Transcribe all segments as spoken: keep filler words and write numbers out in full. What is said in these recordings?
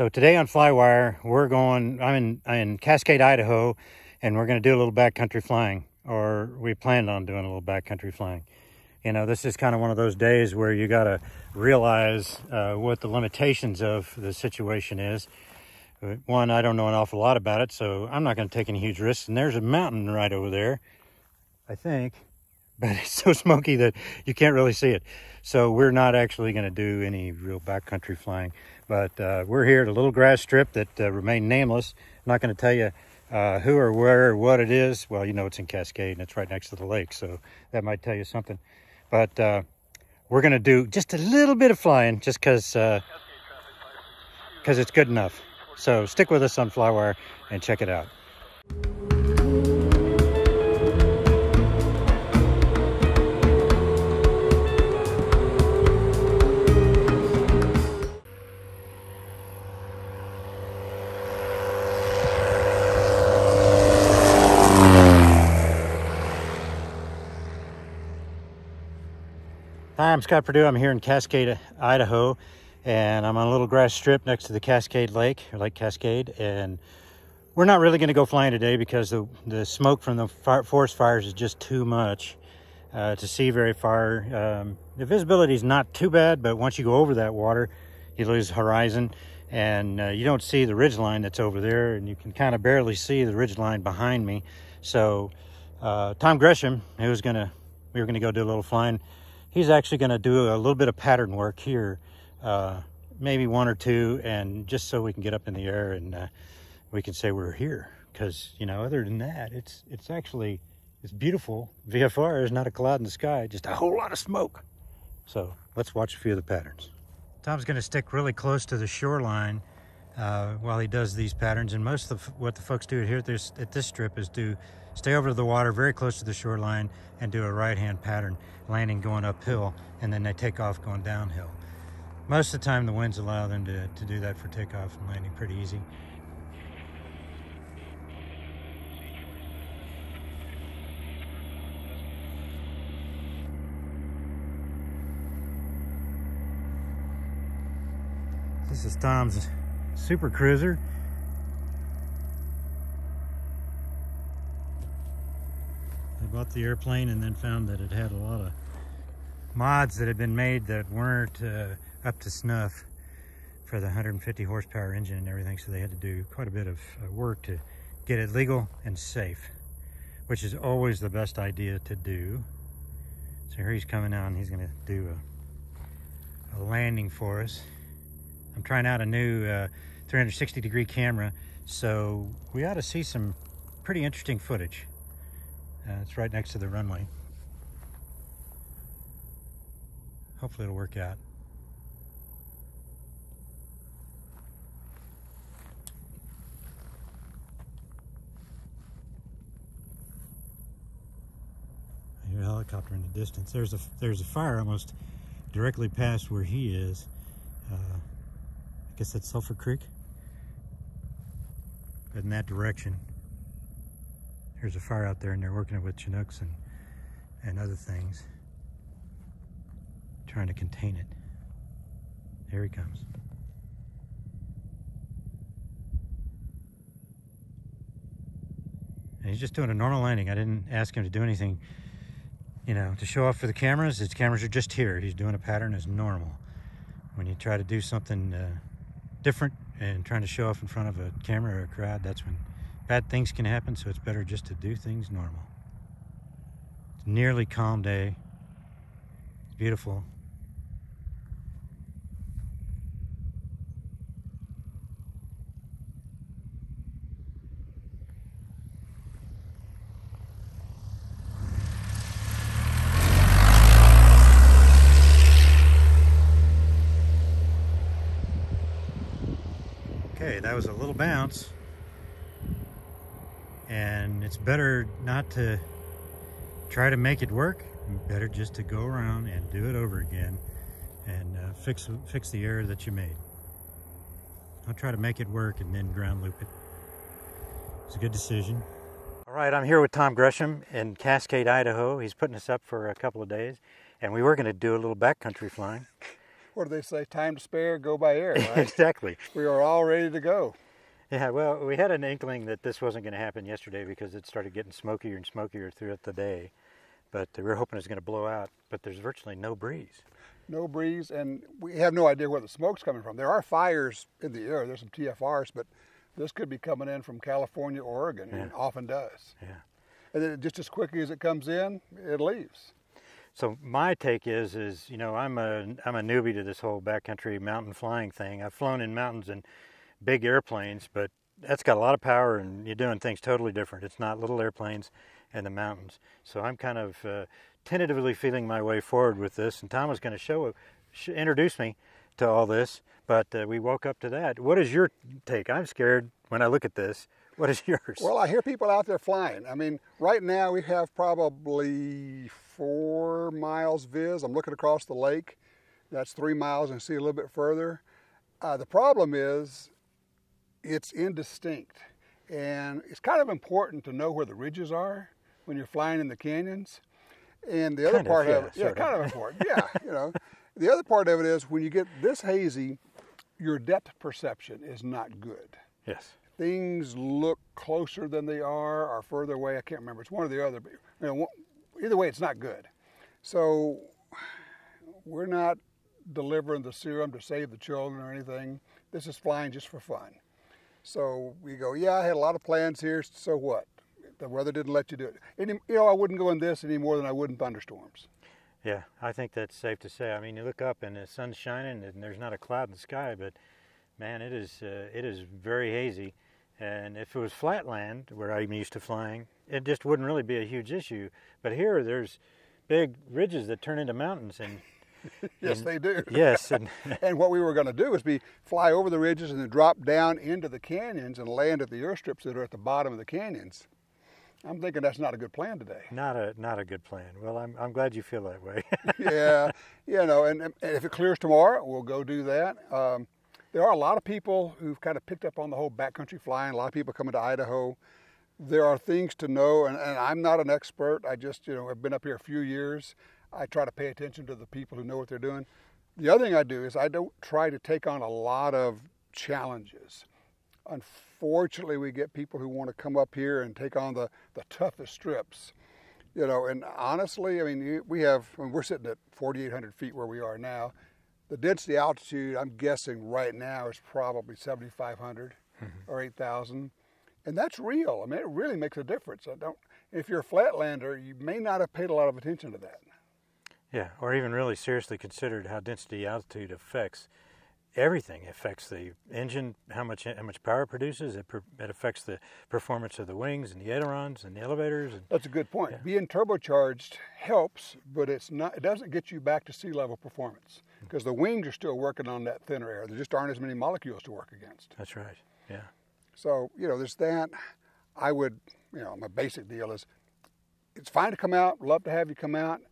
So today on Flywire, we're going, I'm in, I'm in Cascade, Idaho, and we're going to do a little backcountry flying, or we planned on doing a little backcountry flying. You know, this is kind of one of those days where you got to realize uh, what the limitations of the situation is. One, I don't know an awful lot about it, so I'm not going to take any huge risks. And there's a mountain right over there, I think, but it's so smoky that you can't really see it. So we're not actually going to do any real backcountry flying, but uh, we're here at a little grass strip that uh, remained nameless. I'm not going to tell you uh, who or where or what it is. Well, you know, it's in Cascade and it's right next to the lake, so that might tell you something. But uh, we're going to do just a little bit of flying just because uh, because it's good enough. So stick with us on Flywire and check it out. Hi, I'm Scott Perdue. I'm here in Cascade, Idaho, and I'm on a little grass strip next to the Cascade Lake, or Lake Cascade, and we're not really going to go flying today because the, the smoke from the fire, forest fires is just too much uh, to see very far. Um, the visibility is not too bad, but once you go over that water, you lose horizon, and uh, you don't see the ridgeline that's over there, and you can kind of barely see the ridgeline behind me. So uh, Tom Gresham, who's going to, we were going to go do a little flying, he's actually going to do a little bit of pattern work here. Uh, maybe one or two, and just so we can get up in the air and uh, we can say we're here, because you know, other than that, it's it's actually it's beautiful. V F R is not a cloud in the sky, just a whole lot of smoke. So let's watch a few of the patterns. Tom's going to stick really close to the shoreline uh, while he does these patterns, and most of the, what the folks do here at this, at this strip is do stay over to the water very close to the shoreline and do a right hand pattern, landing going uphill, and then they take off going downhill. Most of the time, the winds allow them to, to do that for takeoff and landing pretty easy. This is Tom's Super Cruiser. I bought the airplane and then found that it had a lot of mods that had been made that weren't uh, up to snuff for the one hundred fifty horsepower engine and everything, so they had to do quite a bit of work to get it legal and safe, which is always the best idea to do. So here he's coming out and he's going to do a, a landing for us. I'm trying out a new uh, three sixty degree camera, so we ought to see some pretty interesting footage. Uh, it's right next to the runway. Hopefully it'll work out. A helicopter in the distance. There's a there's a fire almost directly past where he is. Uh, I guess that's Sulphur Creek. But in that direction, there's a fire out there, and they're working it with Chinooks and and other things, trying to contain it. Here he comes. And he's just doing a normal landing. I didn't ask him to do anything, you know, to show off for the cameras. His cameras are just here. He's doing a pattern as normal. When you try to do something uh, different and trying to show off in front of a camera or a crowd, that's when bad things can happen, so it's better just to do things normal. It's a nearly calm day. It's beautiful. That was a little bounce, and it's better not to try to make it work. Better just to go around and do it over again and uh, fix fix the error that you made. Don't try to make it work and then ground loop it. It's a good decision. All right, I'm here with Tom Gresham in Cascade, Idaho. He's putting us up for a couple of days, and we were going to do a little backcountry flying. what do they say? Time to spare, go by air, right? Exactly. We are all ready to go. Yeah, well, we had an inkling that this wasn't going to happen yesterday because it started getting smokier and smokier throughout the day. But we were hoping it's going to blow out, but there's virtually no breeze. No breeze, and we have no idea where the smoke's coming from. There are fires in the air. There's some T F Rs, but this could be coming in from California, Oregon, yeah. And it often does. Yeah. And then just as quickly as it comes in, it leaves. So my take is, is you know, I'm a, I'm a newbie to this whole backcountry mountain flying thing. I've flown in mountains and big airplanes, but that's got a lot of power, and you're doing things totally different. It's not little airplanes and the mountains. So I'm kind of uh, tentatively feeling my way forward with this, and Tom was going to show, sh introduce me to all this, but uh, we woke up to that. What is your take? I'm scared when I look at this. What is yours? Well, I hear people out there flying. I mean, right now we have probably four miles viz. I'm looking across the lake. That's three miles and see a little bit further. Uh, the problem is it's indistinct, and it's kind of important to know where the ridges are when you're flying in the canyons. And the other part of it, yeah, kind of important, yeah, you know. The other part of it is when you get this hazy, your depth perception is not good. Yes. Things look closer than they are or further away. I can't remember. It's one or the other. But, you know, either way, it's not good. So we're not delivering the serum to save the children or anything. This is flying just for fun. So we go, yeah, I had a lot of plans here. So what? The weather didn't let you do it. Any, you know, I wouldn't go in this any more than I would in thunderstorms. Yeah, I think that's safe to say. I mean, you look up and the sun's shining and there's not a cloud in the sky, but, man, it is, uh, it is very hazy. And if it was flat land, where I'm used to flying, it just wouldn't really be a huge issue. But here, there's big ridges that turn into mountains. And yes, and, they do. Yes. And, and what we were going to do is be fly over the ridges and then drop down into the canyons and land at the airstrips that are at the bottom of the canyons. I'm thinking that's not a good plan today. Not a not a good plan. Well, I'm I'm glad you feel that way. Yeah, you know, and, and if it clears tomorrow, we'll go do that. Um, There are a lot of people who've kind of picked up on the whole backcountry flying, a lot of people coming to Idaho. There are things to know, and, and I'm not an expert. I just, you know, I've been up here a few years. I try to pay attention to the people who know what they're doing. The other thing I do is I don't try to take on a lot of challenges. Unfortunately, we get people who want to come up here and take on the, the toughest strips. You know, and honestly, I mean, we have, I mean, we're sitting at forty-eight hundred feet where we are now. The density altitude, I'm guessing right now, is probably seventy-five hundred mm-hmm. or eight thousand. And that's real. I mean, it really makes a difference. I don't, if you're a flatlander, you may not have paid a lot of attention to that. Yeah, or even really seriously considered how density altitude affects everything. It affects the engine, how much how much power it produces. It, per, it affects the performance of the wings and the ailerons and the elevators. And, that's a good point. Yeah. Being turbocharged helps, but it's not. It doesn't get you back to sea level performance. Because the wings are still working on that thinner air. There just aren't as many molecules to work against. That's right, yeah. So, you know, there's that. I would, you know, my basic deal is it's fine to come out. Love to have you come out.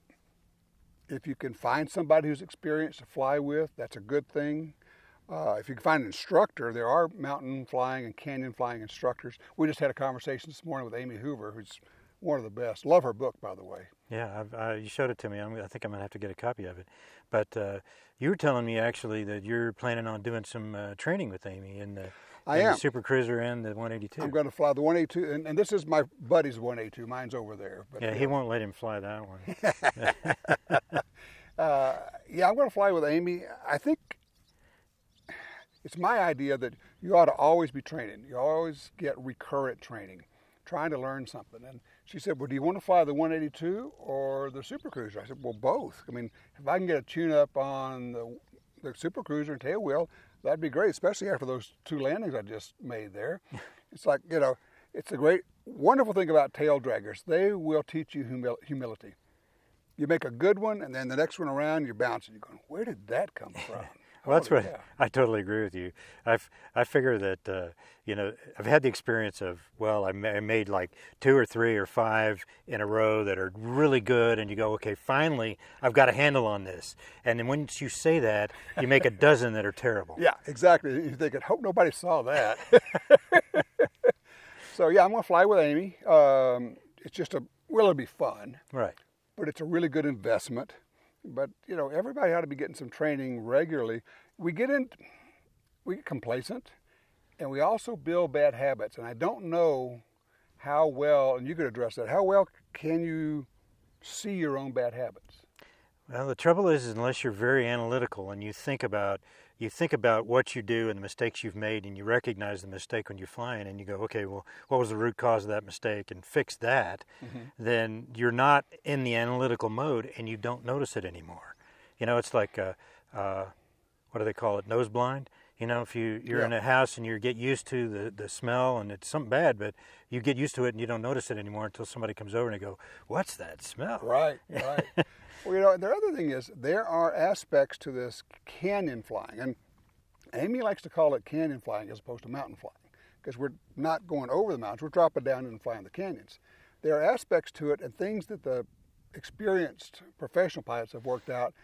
If you can find somebody who's experienced to fly with, that's a good thing. Uh, if you can find an instructor, there are mountain flying and canyon flying instructors. We just had a conversation this morning with Amy Hoover, who's one of the best. Love her book, by the way. Yeah, I've, I, you showed it to me. I'm, I think I'm going to have to get a copy of it. But uh, you were telling me, actually, that you're planning on doing some uh, training with Amy in, the, I in am. the Super Cruiser and the one eighty-two. I'm going to fly the one eighty-two, and, and this is my buddy's one eighty-two. Mine's over there. But yeah, yeah, he won't let him fly that one. uh, yeah, I'm going to fly with Amy. I think it's my idea that you ought to always be training. You always get recurrent training, trying to learn something. And she said, well, do you want to fly the one eighty-two or the Super Cruiser? I said, well, both. I mean, if I can get a tune-up on the, the Super Cruiser and tail wheel, that'd be great, especially after those two landings I just made there. It's like, you know, it's a great, wonderful thing about tail draggers. They will teach you humil humility. You make a good one, and then the next one around, you're bouncing. You're going, where did that come from? Well, that's what right. I totally agree with you. I've, I figure that, uh, you know, I've had the experience of, well, I, ma I made like two or three or five in a row that are really good. And you go, okay, finally, I've got a handle on this. And then once you say that, you make a dozen that are terrible. Yeah, exactly. You're thinking, hope nobody saw that. So, yeah, I'm going to fly with Amy. Um, it's just a, well, it'll be fun. Right. But it's a really good investment. But, you know, everybody ought to be getting some training regularly. We get in, we get complacent, and we also build bad habits. And I don't know how well, and you could address that, how well can you see your own bad habits? Well, the trouble is, is unless you're very analytical and you think about you think about what you do and the mistakes you've made, and you recognize the mistake when you're flying, and you go, okay, well, what was the root cause of that mistake, and fix that, mm-hmm. then you're not in the analytical mode, and you don't notice it anymore. You know, it's like, a, uh, what do they call it, nose blind? You know, if you, you're yeah. in a house and you get used to the, the smell, and it's something bad, but you get used to it and you don't notice it anymore until somebody comes over and they go, what's that smell? Right, right. Well, you know, the other thing is there are aspects to this canyon flying, and Amy likes to call it canyon flying as opposed to mountain flying, because we're not going over the mountains, we're dropping down and flying the canyons. There are aspects to it and things that the experienced professional pilots have worked out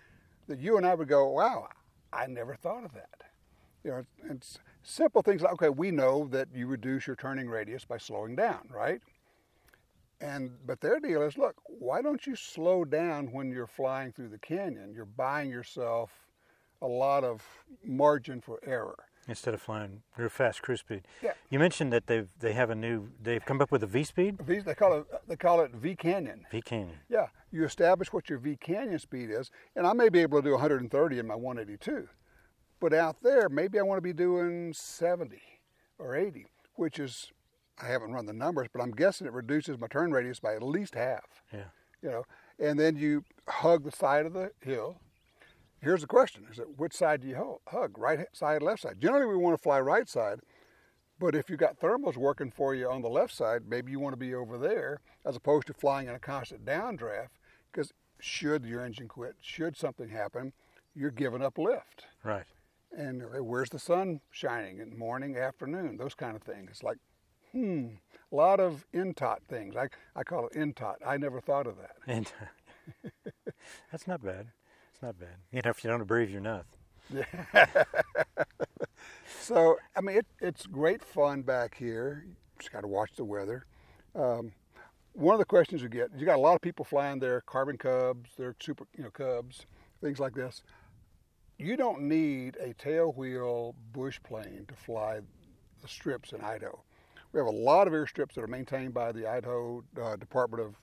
that you and I would go, wow, I never thought of that. You know, it's simple things like, okay, we know that you reduce your turning radius by slowing down, right? And but their deal is, look, why don't you slow down when you're flying through the canyon? You're buying yourself a lot of margin for error. Instead of flying real fast cruise speed. Yeah. You mentioned that they've they have a new they've come up with a V speed. V, they call it they call it V-canyon. V-canyon. Yeah, you establish what your V-canyon speed is, and I may be able to do one hundred thirty in my one eighty-two. But out there, maybe I want to be doing seventy or eighty, which is, I haven't run the numbers, but I'm guessing it reduces my turn radius by at least half. Yeah. You know, and then you hug the side of the hill. Here's the question, is it which side do you hug, right side, left side? Generally, we want to fly right side, but if you've got thermals working for you on the left side, maybe you want to be over there as opposed to flying in a constant downdraft, because should your engine quit, should something happen, you're giving up lift. Right. And where's the sun shining in the morning, afternoon, those kind of things. It's like, hmm, a lot of N T O T things. I, I call it N T O T. I never thought of that. N T O T. That's not bad. It's not bad. You know, if you don't breathe, you're nuts. So, I mean, it, it's great fun back here. Just got to watch the weather. Um, one of the questions you get, you got a lot of people flying their Carbon Cubs, their super, you know, Cubs, things like this. You don't need a tailwheel bush plane to fly the strips in Idaho. We have a lot of air strips that are maintained by the Idaho uh, Department of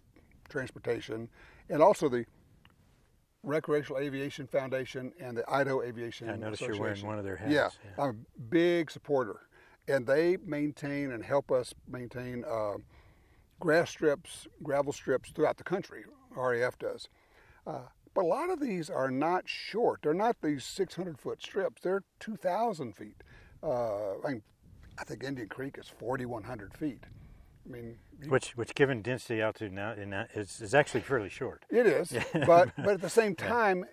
Transportation, and also the Recreational Aviation Foundation and the Idaho Aviation Association. I noticed you're wearing one of their hats. Yeah, yeah, I'm a big supporter. And they maintain and help us maintain uh, grass strips, gravel strips throughout the country, R A F does. Uh, But a lot of these are not short. They're not these six hundred foot strips. They're two thousand feet. Uh, I, mean, I think Indian Creek is forty-one hundred feet. I mean, which, which given density altitude now in, is, is actually fairly short. It is, but but at the same time,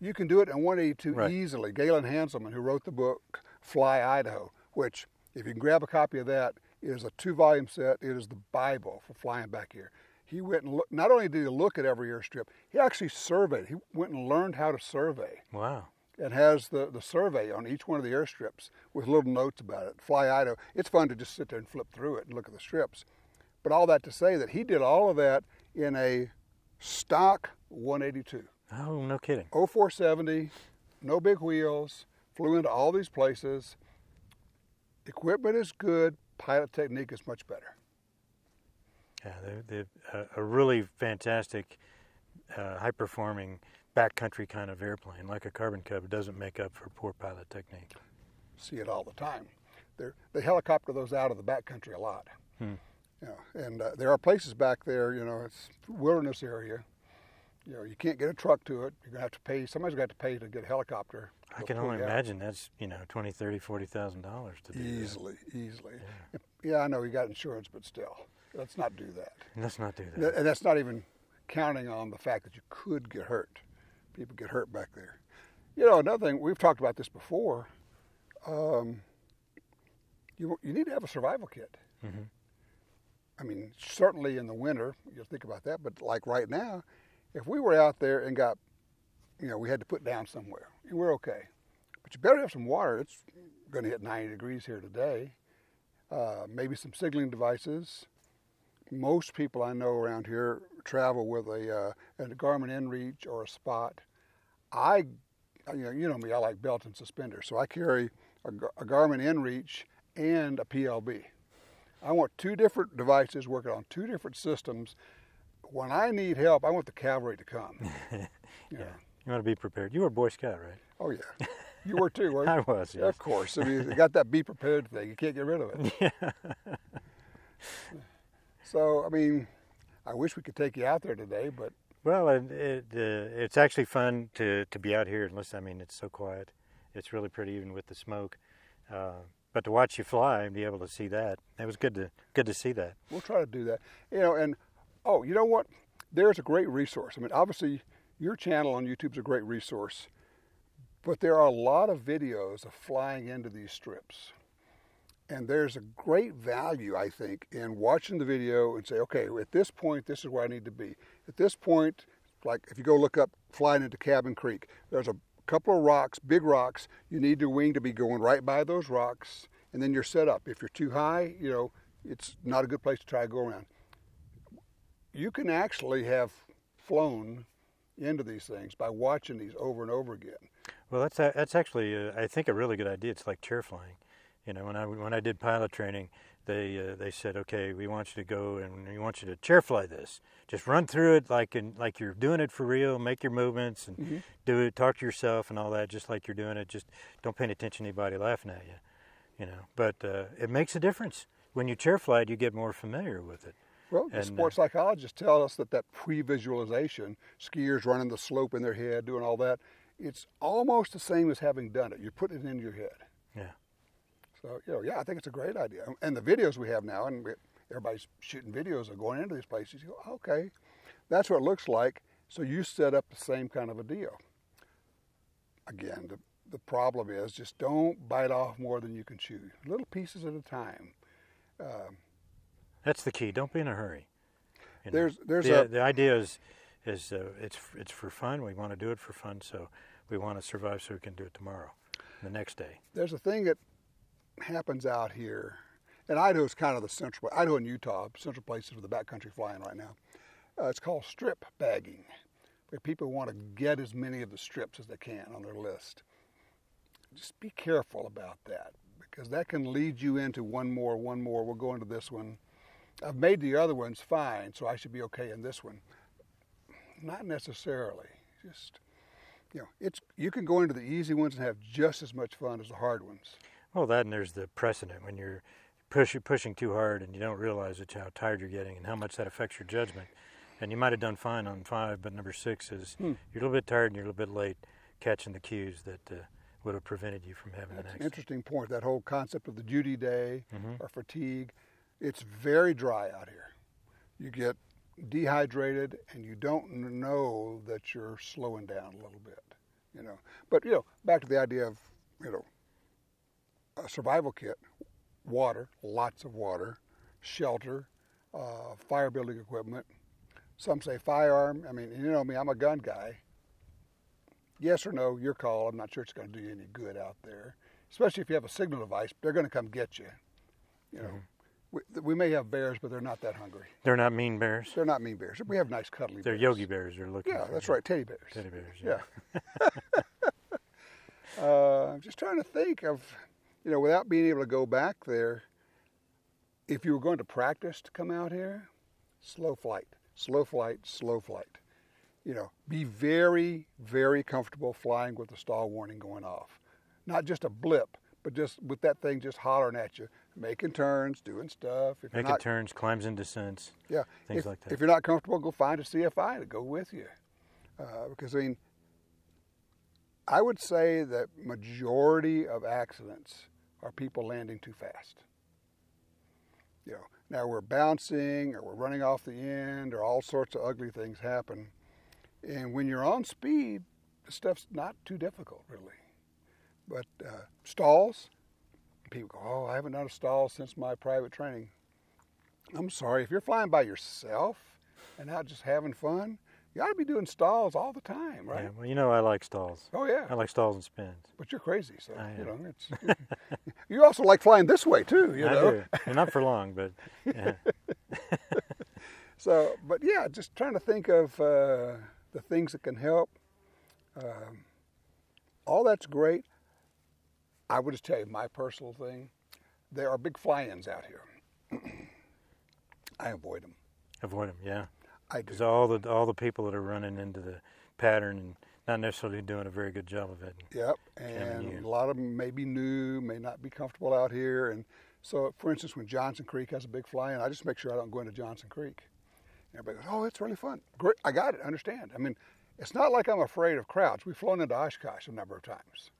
you can do it in one eighty-two right. easily. Galen Hanselman, who wrote the book Fly Idaho, which if you can grab a copy of that, it is a two-volume set. It is the Bible for flying back here. He went and look, not only did he look at every airstrip, he actually surveyed. He went and learned how to survey. Wow. And has the, the survey on each one of the airstrips with little notes about it. Fly Idaho. It's fun to just sit there and flip through it and look at the strips. But all that to say that he did all of that in a stock one eighty-two. Oh, no kidding. oh four seventy, no big wheels, flew into all these places. Equipment is good, pilot technique is much better. Yeah, they're, they're uh, a really fantastic, uh, high-performing backcountry kind of airplane. Like a Carbon Cub, doesn't make up for poor pilot technique. See it all the time. They're, they helicopter those out of the backcountry a lot. Hmm. You know, and uh, there are places back there. You know, it's wilderness area. You know, you can't get a truck to it. You're gonna have to pay. Somebody's got to pay to get a helicopter. I can only imagine that's, you know, twenty, thirty, forty thousand dollars to do that. Easily, easily. Yeah. yeah, I know you got insurance, but still. Let's not do that. Let's not do that. And that's not even counting on the fact that you could get hurt. People get hurt back there. You know, another thing, we've talked about this before. Um, you, you need to have a survival kit. Mm-hmm. I mean, certainly in the winter, you'll think about that, but like right now, if we were out there and got, you know, we had to put down somewhere, we're okay. But you better have some water. It's going to hit ninety degrees here today. Uh, maybe some signaling devices. most people I know around here travel with a, uh, a Garmin inReach or a Spot. I, you know, you know me, I like belt and suspenders, so I carry a, a Garmin inReach and a P L B. I want two different devices working on two different systems. When I need help, I want the cavalry to come. Yeah. You know. You want to be prepared. You were a Boy Scout, right? Oh, yeah. You were too, weren't you? I was, yes. Yeah, of course. I mean, you got that be prepared thing. You can't get rid of it. Yeah. So, I mean, I wish we could take you out there today, but... Well, it, it, uh, it's actually fun to, to be out here and listen. I mean, it's so quiet. It's really pretty, even with the smoke. Uh, but to watch you fly and be able to see that, it was good to, good to see that. We'll try to do that. You know, and, oh, you know what? There's a great resource. I mean, obviously, your channel on YouTube is a great resource, but there are a lot of videos of flying into these strips. And there's a great value, I think, in watching the video and say, okay, at this point, this is where I need to be. At this point, like if you go look up flying into Cabin Creek, there's a couple of rocks, big rocks. You need your wing to be going right by those rocks, and then you're set up. If you're too high, you know, it's not a good place to try to go around. You can actually have flown into these things by watching these over and over again. Well, that's, that's actually, uh, I think, a really good idea. It's like chair flying. You know, when I, when I did pilot training, they uh, they said, okay, we want you to go and we want you to chair fly this. Just run through it like in, like you're doing it for real. Make your movements and mm-hmm. do it. Talk to yourself and all that, just like you're doing it. Just don't pay any attention to anybody laughing at you. You know, but uh, it makes a difference when you chair fly. You get more familiar with it. Well, the and, sports psychologists tell us that that pre-visualization, skiers running the slope in their head, doing all that, it's almost the same as having done it. You're putting it into your head. Yeah. So, you know, yeah, I think it's a great idea. And the videos we have now, and everybody's shooting videos of going into these places, you go, okay, that's what it looks like. So you set up the same kind of a deal. Again, the, the problem is just don't bite off more than you can chew. Little pieces at a time. Um, that's the key. Don't be in a hurry. You know, there's, there's the, a, the idea is, is uh, it's, it's for fun. We want to do it for fun, so we want to survive so we can do it tomorrow, the next day. There's a thing that happens out here, and Idaho's kind of the central, Idaho and Utah, central places for the backcountry flying right now. Uh, it's called strip bagging, where people want to get as many of the strips as they can on their list. Just be careful about that, because that can lead you into one more, one more, we'll go into this one. I've made the other ones fine, so I should be okay in this one. Not necessarily. Just, you know, it's, you can go into the easy ones and have just as much fun as the hard ones. Well, that, and there's the precedent when you're push, pushing too hard and you don't realize it, how tired you're getting and how much that affects your judgment. And you might have done fine on five, but number six is hmm. you're a little bit tired and you're a little bit late catching the cues that uh, would have prevented you from having That's the next. An interesting point, that whole concept of the duty day mm-hmm. or fatigue. It's very dry out here. You get dehydrated and you don't know that you're slowing down a little bit, you know. But, you know, back to the idea of, you know, a survival kit, water, lots of water, shelter, uh, fire building equipment. Some say firearm. I mean, you know me, I'm a gun guy. Yes or no, your call. I'm not sure it's going to do you any good out there, especially if you have a signal device. They're going to come get you. You know, mm-hmm. we, we may have bears, but they're not that hungry. They're not mean bears. They're not mean bears. We have nice cuddly they're bears. They're Yogi Bears. You're looking. Yeah, for that's them. Right. Teddy bears. Teddy bears. Yeah. yeah. uh, I'm just trying to think of. You know, without being able to go back there, if you were going to practice to come out here, slow flight, slow flight, slow flight. You know, be very, very comfortable flying with the stall warning going off. Not just a blip, but just with that thing just hollering at you, making turns, doing stuff. If making not, turns, climbs and descents, yeah, things if, like that. If you're not comfortable, go find a C F I to go with you. Uh, because, I mean, I would say that majority of accidents are people landing too fast. You know, now we're bouncing or we're running off the end or all sorts of ugly things happen. And when you're on speed, the stuff's not too difficult really. But uh, stalls, people go, oh, I haven't done a stall since my private training. I'm sorry, if you're flying by yourself and out just having fun, you ought to be doing stalls all the time, right? Yeah, well, you know I like stalls. Oh, yeah. I like stalls and spins. But you're crazy, so, you know, it's... you also like flying this way, too, you I know? I do, and not for long, but... Yeah. So, but yeah, just trying to think of uh, the things that can help. Um, all that's great. I would just tell you my personal thing. There are big fly-ins out here. I avoid them. Avoid them, yeah. I do. Because all the all the people that are running into the pattern and not necessarily doing a very good job of it. Yep, and a lot of them may be new, may not be comfortable out here. And so, for instance, when Johnson Creek has a big fly-in, I just make sure I don't go into Johnson Creek. Everybody goes, oh, it's really fun. Great, I got it, I understand. I mean, it's not like I'm afraid of crowds. We've flown into Oshkosh a number of times.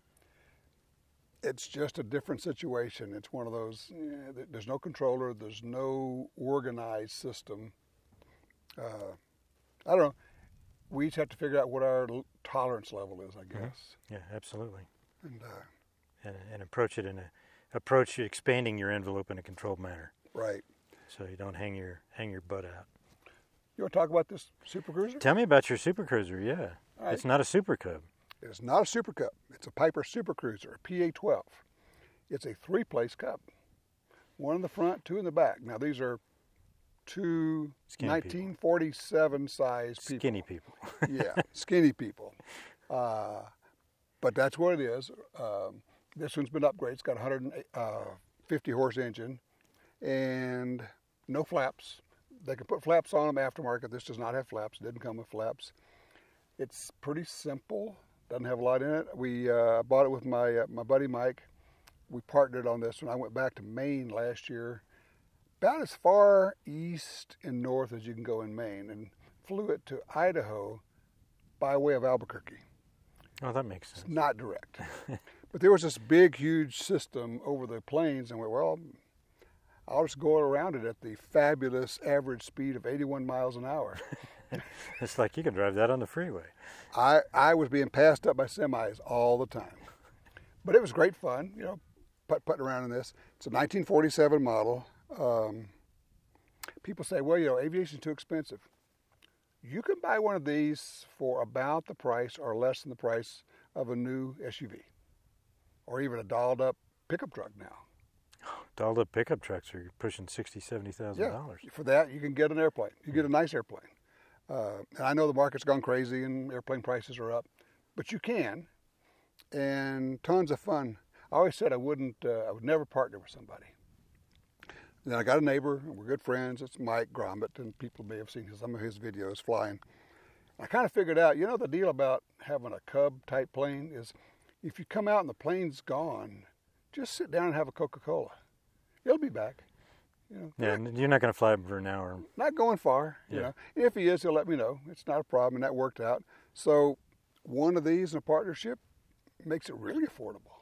It's just a different situation. It's one of those, yeah, there's no controller, there's no organized system. Uh, I don't know. We each have to figure out what our tolerance level is, I guess. Mm-hmm. Yeah, absolutely. And, uh, and and approach it in a approach expanding your envelope in a controlled manner. Right. So you don't hang your hang your butt out. You want to talk about this Super Cruiser? Tell me about your Super Cruiser. Yeah. All right. It's not a Super Cub. It's not a Super Cub. It's a Piper Super Cruiser, a P A twelve. It's a three-place cub. One in the front, two in the back. Now these are two nineteen forty-seven size people. Skinny people. Yeah, skinny people. Uh, but that's what it is. Um, this one's been upgraded. It's got a one hundred fifty horse engine and no flaps. They can put flaps on them aftermarket. This does not have flaps. It didn't come with flaps. It's pretty simple. Doesn't have a lot in it. We uh, bought it with my uh, my buddy Mike. We partnered on this one. I went back to Maine last year, about as far east and north as you can go in Maine, and flew it to Idaho by way of Albuquerque. Oh, that makes sense. It's not direct. But there was this big, huge system over the plains, and we were, well, I'll just go around it at the fabulous average speed of eighty-one miles an hour. It's like you can drive that on the freeway. I, I was being passed up by semis all the time. But it was great fun, you know, put, putting around in this. It's a nineteen forty-seven model. Um, people say, well, you know, aviation's too expensive. You can buy one of these for about the price or less than the price of a new S U V. Or even a dolled-up pickup truck now. Dolled-up pickup trucks are pushing sixty thousand dollars, seventy thousand dollars. Yeah, for that, you can get an airplane. You get a nice airplane. Uh, and I know the market's gone crazy and airplane prices are up, but you can, and tons of fun. I always said I wouldn't, uh, I would never partner with somebody. And then I got a neighbor, and we're good friends. It's Mike Gromit, and people may have seen some of his videos flying. I kind of figured out, you know, the deal about having a Cub-type plane is if you come out and the plane's gone, just sit down and have a Coca-Cola. It'll be back. You know, yeah, not, you're not going to fly for an hour. Not going far. Yeah. You know, if he is, he'll let me know. It's not a problem, and that worked out. So one of these in a partnership makes it really affordable.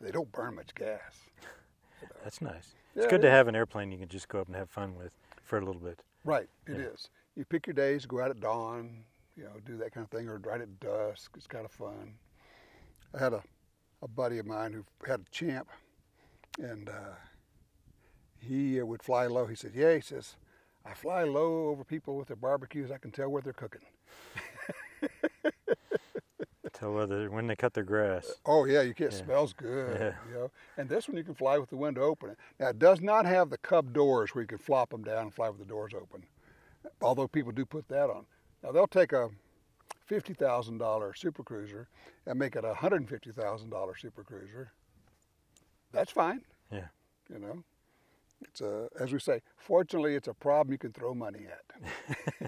They don't burn much gas. You know. That's nice. It's yeah, good it to is. have an airplane you can just go up and have fun with for a little bit. Right, it yeah. is. You pick your days, go out at dawn, you know, do that kind of thing, or right at dusk. It's kind of fun. I had a, a buddy of mine who had a Champ, and uh, he uh, would fly low. He said, yeah, he says, I fly low over people with their barbecues. I can tell where they're cooking. Tell whether when they cut their grass. Oh, yeah, you can't. Yeah. Smells good. Yeah. You know? And this one you can fly with the window open. Now, it does not have the Cub doors where you can flop them down and fly with the doors open, although people do put that on. Now, they'll take a fifty thousand dollar Super Cruiser and make it a one hundred fifty thousand dollar Super Cruiser. That's fine. Yeah. You know? It's a, as we say, fortunately, it's a problem you can throw money at.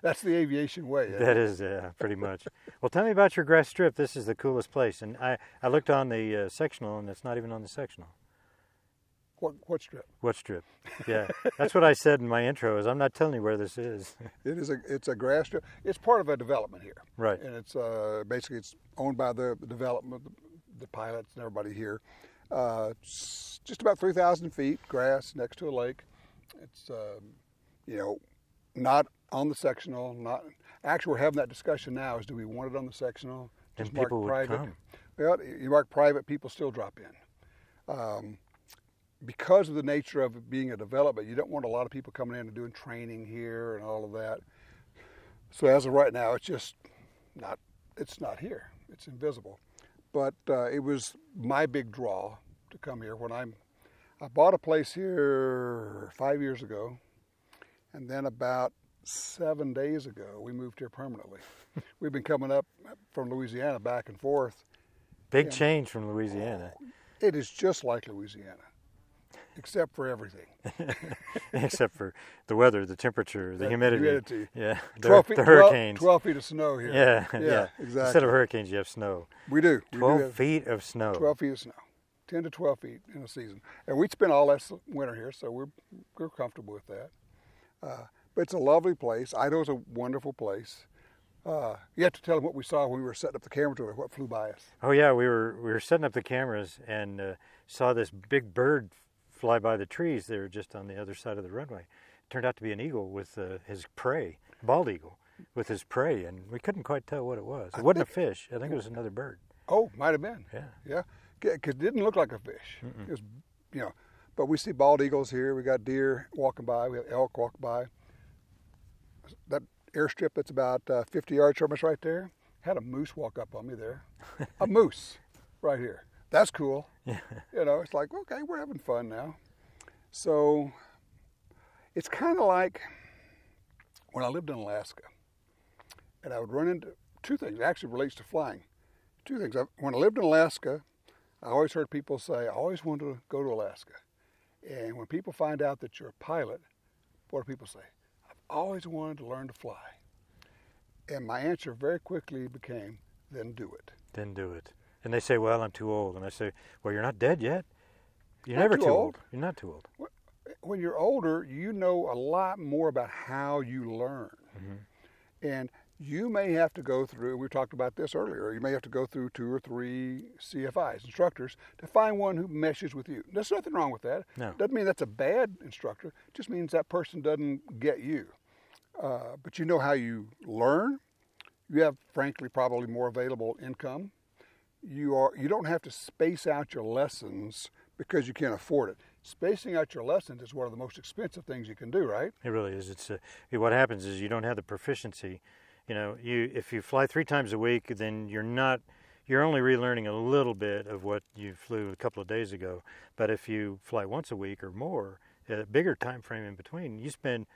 That's the aviation way. That is, yeah, pretty much. Well, tell me about your grass strip. This is the coolest place. And I, I looked on the uh, sectional, and it's not even on the sectional. What, what strip? What strip? Yeah, that's what I said in my intro. Is I'm not telling you where this is. It is a it's a grass strip. It's part of a development here. Right. And it's uh, basically it's owned by the development, the pilots, and everybody here. Uh, just about three thousand feet grass next to a lake. It's um, you know not. on the sectional, not actually we're having that discussion now is do we want it on the sectional? Just and people mark private. Would come. Well, you mark private, people still drop in. Um, because of the nature of it being a development, you don't want a lot of people coming in and doing training here and all of that. So as of right now, it's just not, it's not here. It's invisible. But uh, it was my big draw to come here when I'm, I bought a place here five years ago. And then about seven days ago, we moved here permanently. We've been coming up from Louisiana back and forth. Big and change from Louisiana. It is just like Louisiana, except for everything. Except for the weather, the temperature, the, the humidity. humidity. Yeah, the, twelve feet, the hurricanes. twelve, twelve feet of snow here. Yeah, yeah, yeah, exactly. Instead of hurricanes, you have snow. We do. twelve we do have feet of snow. twelve feet of snow. ten to twelve feet in a season. And we'd spend all that winter here, so we're, we're comfortable with that. Uh, but it's a lovely place. Idaho's a wonderful place. Uh, you have to tell them what we saw when we were setting up the camera tour, what flew by us. Oh yeah, we were we were setting up the cameras and uh, saw this big bird fly by the trees. They were just on the other side of the runway. It turned out to be an eagle with uh, his prey, bald eagle, with his prey, and we couldn't quite tell what it was. It I wasn't a fish. I think it was another bird. Oh, might have been. Yeah. Yeah, because it didn't look like a fish. Mm-mm. It was, you know, but we see bald eagles here. We got deer walking by. We had elk walk by. That airstrip that's about uh, fifty yards from us right there, had a moose walk up on me there. A moose right here. That's cool. Yeah. You know, it's like, okay, we're having fun now. So it's kind of like when I lived in Alaska, and I would run into two things. It actually relates to flying. Two things. I, when I lived in Alaska, I always heard people say, I always wanted to go to Alaska. And when people find out that you're a pilot, what do people say? Always wanted to learn to fly. And my answer very quickly became, then do it. Then do it. And they say, well, I'm too old. And I say, well, you're not dead yet. You're not never too old. old. You're not too old. When you're older, you know a lot more about how you learn. Mm-hmm. And you may have to go through, we talked about this earlier, you may have to go through two or three C F Is, instructors, to find one who meshes with you. There's nothing wrong with that. No. Doesn't mean that's a bad instructor. It just means that person doesn't get you. Uh, but you know how you learn. You have, frankly, probably more available income. You are you don't have to space out your lessons because you can't afford it. Spacing out your lessons is one of the most expensive things you can do, right? It really is. It's a, what happens is you don't have the proficiency. You know, you if you fly three times a week, then you're not. You're only relearning a little bit of what you flew a couple of days ago. But if you fly once a week or more, a bigger time frame in between, you spend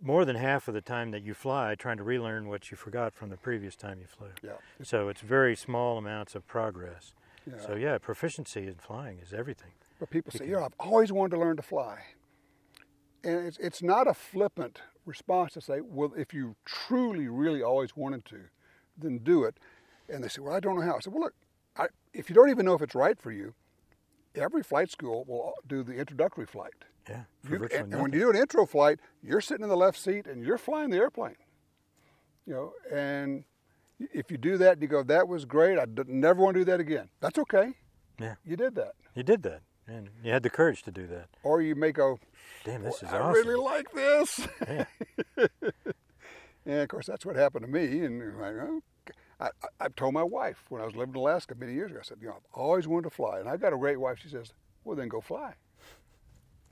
more than half of the time that you fly trying to relearn what you forgot from the previous time you flew. Yeah. So it's very small amounts of progress. Yeah. So yeah, proficiency in flying is everything. But people you say, you know, I've always wanted to learn to fly. And it's, it's not a flippant response to say, well, if you truly, really always wanted to, then do it. And they say, well, I don't know how. I said, well, look, I, if you don't even know if it's right for you, every flight school will do the introductory flight. Yeah, you, and, and when you do an intro flight, you're sitting in the left seat and you're flying the airplane. You know, and if you do that, you go, that was great. I never want to do that again. That's okay. Yeah, you did that. You did that, and you had the courage to do that. Or you may go, damn, this is awesome. I really like this. Yeah. And of course, that's what happened to me. And like, oh. I, I, I told my wife when I was living in Alaska many years ago, I said, you know, I've always wanted to fly, and I've got a great wife. She says, well, then go fly.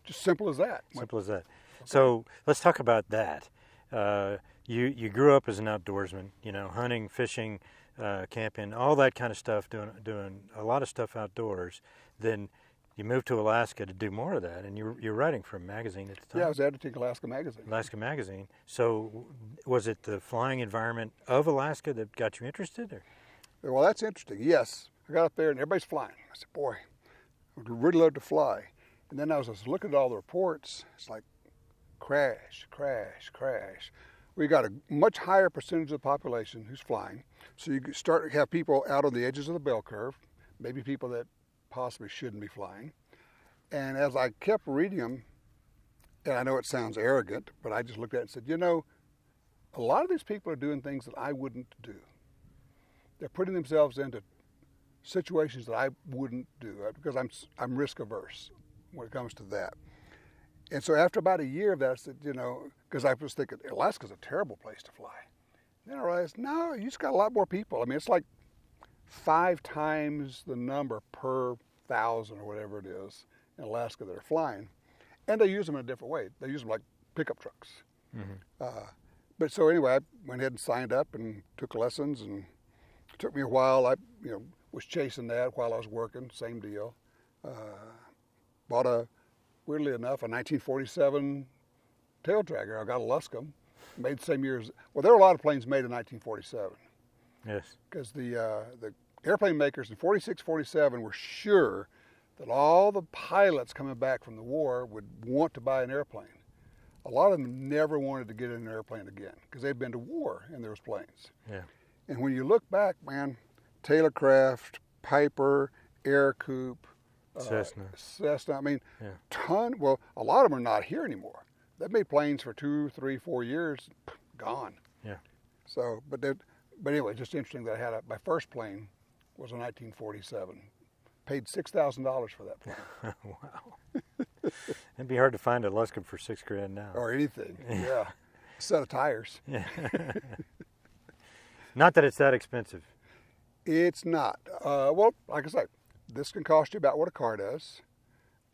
Just simple as that. Simple as that. Okay. So let's talk about that. Uh, you you grew up as an outdoorsman, you know, hunting, fishing, uh, camping, all that kind of stuff, doing doing a lot of stuff outdoors. Then you moved to Alaska to do more of that, and you you're writing for a magazine at the time. Yeah, I was editing Alaska Magazine. Alaska Magazine. So was it the flying environment of Alaska that got you interested? Or? Well, that's interesting. Yes, I got up there and everybody's flying. I said, boy, I would really love to fly. And then I was just looking at all the reports. It's like crash, crash, crash. We got a much higher percentage of the population who's flying. So you start to have people out on the edges of the bell curve, maybe people that possibly shouldn't be flying. And as I kept reading them, and I know it sounds arrogant, but I just looked at it and said, you know, a lot of these people are doing things that I wouldn't do. They're putting themselves into situations that I wouldn't do because I'm, I'm risk averse when it comes to that. And so after about a year of that, I said, you know, because I was thinking, Alaska's a terrible place to fly. And then I realized, no, you just got a lot more people. I mean, it's like five times the number per thousand or whatever it is in Alaska that are flying. And they use them in a different way. They use them like pickup trucks. Mm-hmm. Uh, but so anyway, I went ahead and signed up and took lessons, and it took me a while. I you know, was chasing that while I was working, same deal. Uh, Bought a, weirdly enough, a nineteen forty-seven tail dragger. I got a Luscombe, made the same year as, well, there were a lot of planes made in nineteen forty-seven. Yes. Because the, uh, the airplane makers in forty-six, forty-seven were sure that all the pilots coming back from the war would want to buy an airplane. A lot of them never wanted to get in an airplane again because they'd been to war in those planes. Yeah. And when you look back, man, Taylorcraft, Piper, Air Coupe, Cessna. Uh, Cessna, I mean, yeah. ton, well, a lot of them are not here anymore. They made planes for two, three, four years, gone. Yeah. So, but that, but anyway, just interesting that I had a, my first plane was a nineteen forty-seven. Paid six thousand dollars for that plane. Wow. It'd be hard to find a Luscombe for six grand now. Or anything, yeah. A set of tires. Yeah. Not that it's that expensive. It's not. Uh, well, like I said, this can cost you about what a car does,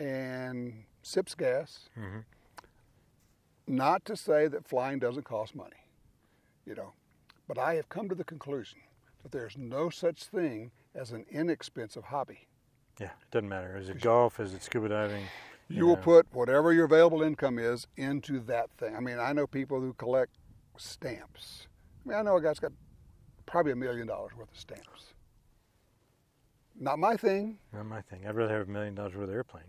and sips gas. Mm-hmm. Not to say that flying doesn't cost money, you know, but I have come to the conclusion that there's no such thing as an inexpensive hobby. Yeah, it doesn't matter. Is it golf? Is it scuba diving? You, you will know. put whatever your available income is into that thing. I mean, I know people who collect stamps. I mean, I know a guy's got probably a million dollars worth of stamps. Not my thing. Not my thing. I'd rather have a million dollars worth of airplane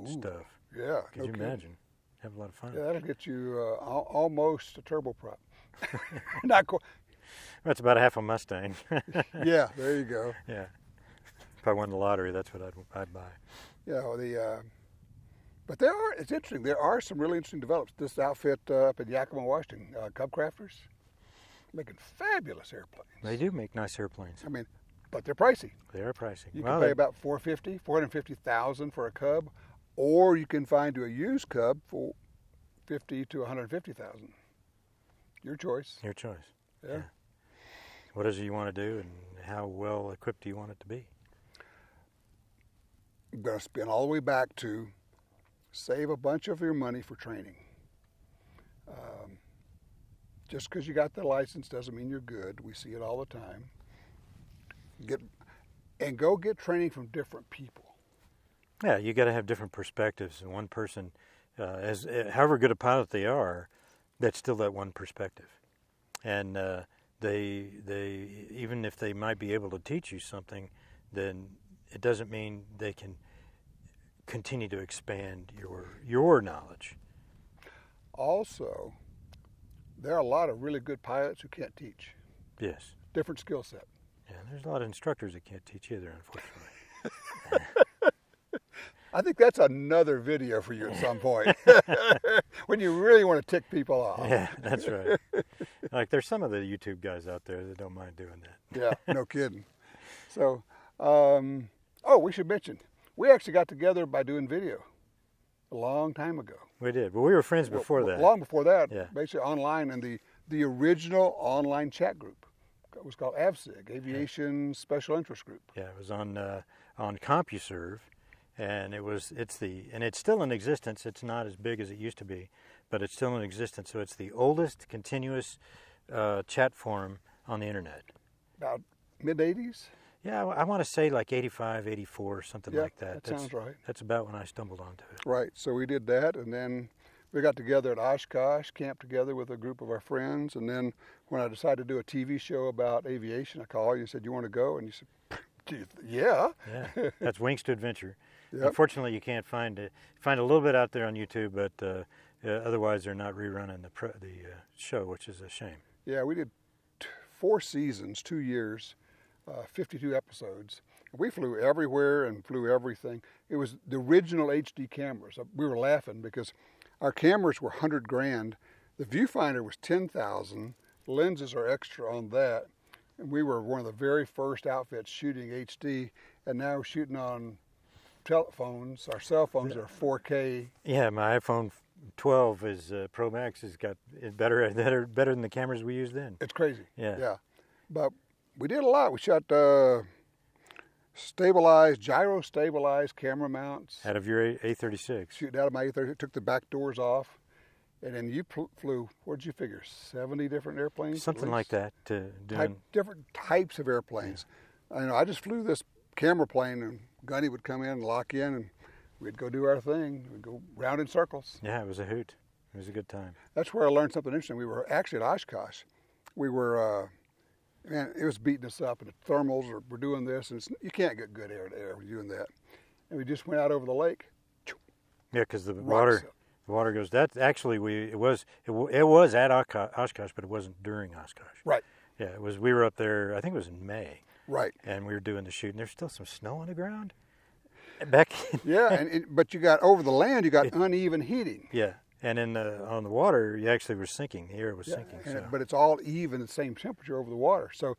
Ooh, stuff. Yeah. Could okay. you imagine? Have a lot of fun. Yeah, that'll get you uh, al almost a turboprop. Not quite. That's about a half a Mustang. Yeah, there you go. Yeah. If I won the lottery, that's what I'd, I'd buy. Yeah, well, the, uh, but there are, it's interesting, there are some really interesting developments. This outfit uh, up in Yakima, Washington, uh, Cub Crafters, making fabulous airplanes. They do make nice airplanes. I mean, but they're pricey. They are pricey. You well, can pay they... about four hundred fifty thousand dollars, four hundred fifty thousand dollars for a Cub, or you can find you a used Cub for fifty thousand to one hundred fifty thousand dollars. Your choice. Your choice. Yeah. yeah. What is it you want to do, and how well equipped do you want it to be? I'm going to spin all the way back to save a bunch of your money for training. Um, just because you got the license doesn't mean you're good. We see it all the time. Get and go get training from different people. Yeah, you got to have different perspectives, and one person, uh, as uh, however good a pilot they are, that's still that one perspective, and uh, they they even if they might be able to teach you something, then it doesn't mean they can continue to expand your your knowledge. Also, there are a lot of really good pilots who can't teach. Yes, different skill set. Yeah, there's a lot of instructors that can't teach either, unfortunately. I think that's another video for you at some point, when you really want to tick people off. Yeah, that's right. Like, there's some of the YouTube guys out there that don't mind doing that. Yeah, no kidding. So, um, oh, we should mention, we actually got together by doing video a long time ago. We did. Well, we were friends before well, that. Long before that, yeah. Basically online in the, the original online chat group. It was called AVSIG, Aviation yeah. Special Interest Group. Yeah, it was on, uh, on CompuServe. And it was, it's the, and it's still in existence. It's not as big as it used to be, but it's still in existence. So it's the oldest continuous uh, chat forum on the internet. About mid eighties? Yeah, I, I want to say like eighty-five, eighty-four, something yeah, like that. that that's, sounds right. That's about when I stumbled onto it. Right, so we did that, and then we got together at Oshkosh, camped together with a group of our friends, and then when I decided to do a T V show about aviation, I called you and said, you want to go? And you said, yeah. Yeah, that's Wings to Adventure. Yep. Unfortunately, you can't find it. Find a little bit out there on YouTube, but uh, uh, otherwise they're not rerunning the pr the uh, show, which is a shame. Yeah, we did t four seasons, two years, uh, fifty-two episodes. We flew everywhere and flew everything. It was the original H D cameras. We were laughing because our cameras were hundred grand, the viewfinder was ten thousand. Lenses are extra on that, and we were one of the very first outfits shooting H D, and now we're shooting on telephones, our cell phones are four K. Yeah, my iPhone twelve is uh, Pro Max has got it better, better, better than the cameras we used then. It's crazy. Yeah, yeah. But we did a lot. We shot uh, stabilized, gyro stabilized camera mounts out of your A thirty-six. Shooting out of my A thirty-six, took the back doors off, and then you flew. What did you figure? seventy different airplanes. Something like that. To type, different types of airplanes. Yeah. I know. I just flew this camera plane and Gunny would come in and lock in, and we'd go do our thing. We'd go round in circles. Yeah, it was a hoot. It was a good time. That's where I learned something interesting. We were actually at Oshkosh. We were, uh, man, it was beating us up, and the thermals are, were doing this, and it's, you can't get good air to air when you're doing that. And we just went out over the lake. Yeah, because the water, the water goes. That actually, we it was it, it was at Oshkosh, but it wasn't during Oshkosh. Right. Yeah, it was. We were up there. I think it was in May. Right. And we were doing the shoot, and there's still some snow on the ground. Back. In, yeah, and it, but you got over the land. You got it, uneven heating. Yeah. And in the, on the water, you actually were sinking. The air was yeah, sinking. So. It, but it's all even, the same temperature over the water. So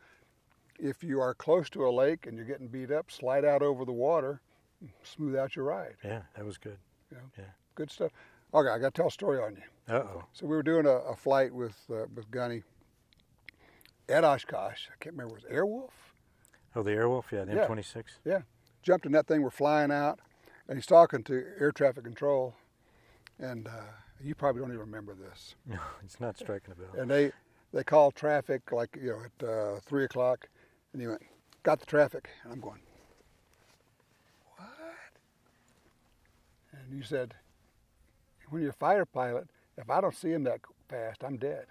if you are close to a lake and you're getting beat up, slide out over the water, smooth out your ride. Yeah, that was good. You know, yeah. Good stuff. Okay, I got to tell a story on you. Uh-oh. So we were doing a, a flight with uh, with Gunny at Oshkosh. I can't remember. Was it Airwolf? Oh, the Airwolf? Yeah, the yeah. M twenty-six. Yeah. Jumped in that thing. We're flying out. And he's talking to air traffic control. And... Uh, you probably don't even remember this. No, it's not striking a bell. And they, they call traffic, like, you know, at uh, three o'clock, and he went, got the traffic, and I'm going, what? And you said, when you're a fighter pilot, if I don't see him that fast, I'm dead.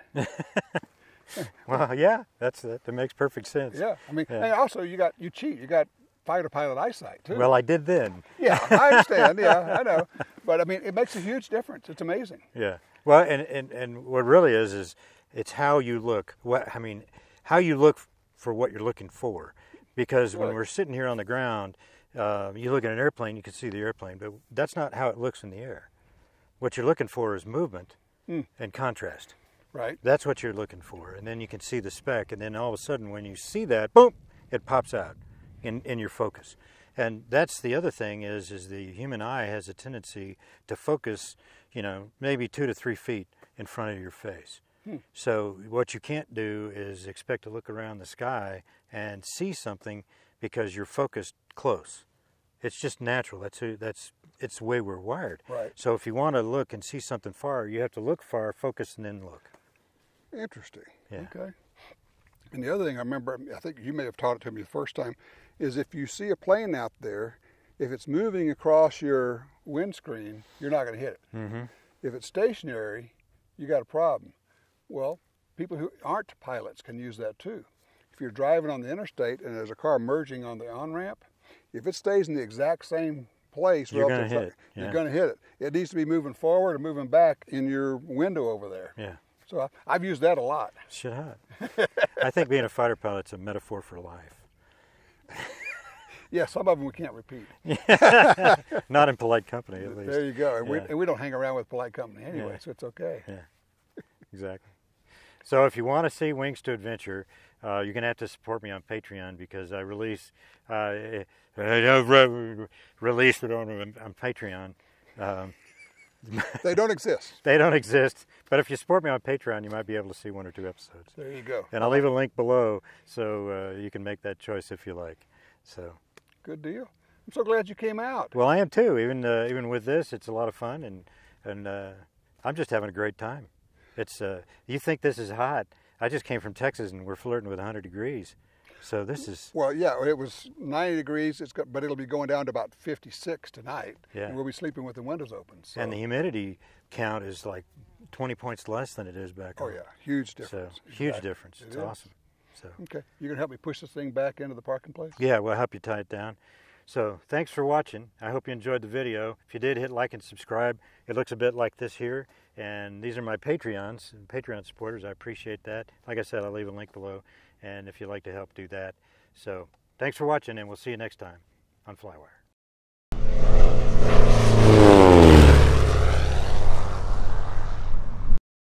Well, yeah, that's that. That makes perfect sense. Yeah, I mean, yeah. And also you got you cheat, you got fighter pilot eyesight too. Well, I did then. Yeah, I understand. Yeah, I know. But I mean, it makes a huge difference. It's amazing. Yeah. Well, and, and, and what really is, is it's how you look. What I mean, how you look for what you're looking for. Because when we're sitting here on the ground, uh, you look at an airplane, you can see the airplane, but that's not how it looks in the air. What you're looking for is movement mm. and contrast. Right. That's what you're looking for. And then you can see the speck. And then all of a sudden when you see that, boom, it pops out. In, in your focus. And that's the other thing is is the human eye has a tendency to focus, you know, maybe two to three feet in front of your face. Hmm. So what you can't do is expect to look around the sky and see something because you're focused close. It's just natural. That's who, that's it's the way we're wired. Right. So if you want to look and see something far, you have to look far, focus, and then look. Interesting. Yeah. Okay. And the other thing I remember, I think you may have taught it to me the first time, is if you see a plane out there, if it's moving across your windscreen, you're not going to hit it. Mm-hmm. If it's stationary, you got a problem. Well, people who aren't pilots can use that too. If you're driving on the interstate and there's a car merging on the on-ramp, if it stays in the exact same place, you're going to hit it. Yeah. You're going to hit it. It needs to be moving forward or moving back in your window over there. Yeah. So I, I've used that a lot. Shut up. I think being a fighter pilot's a metaphor for life. Yeah, some of them we can't repeat. Not in polite company, at least. There you go. And, yeah. we, and we don't hang around with polite company anyway, yeah. So it's okay. Yeah, exactly. So if you want to see Wings to Adventure, uh, you're going to have to support me on Patreon because I release uh, I release it on, on Patreon. Um, they don't exist. They don't exist. But if you support me on Patreon, you might be able to see one or two episodes. There you go. And I'll leave a link below so uh, you can make that choice if you like. So, good deal. I'm so glad you came out. Well, I am too. Even uh, even with this, it's a lot of fun, and and uh, I'm just having a great time. It's uh, you think this is hot? I just came from Texas, and we're flirting with one hundred degrees. So this is well, yeah. It was ninety degrees. It's got, but it'll be going down to about fifty-six tonight. Yeah, and we'll be sleeping with the windows open. So. And the humidity count is like twenty points less than it is back home. Oh yeah, huge difference. So, huge exactly. difference. It's it awesome. So. Okay, you're gonna help me push this thing back into the parking place? Yeah, we'll help you tie it down. So thanks for watching. I hope you enjoyed the video. If you did, hit like and subscribe. It looks a bit like this here, and these are my Patreons and Patreon supporters. I appreciate that. Like I said, I'll leave a link below, and if you'd like to help, do that. So thanks for watching, and we'll see you next time on Flywire.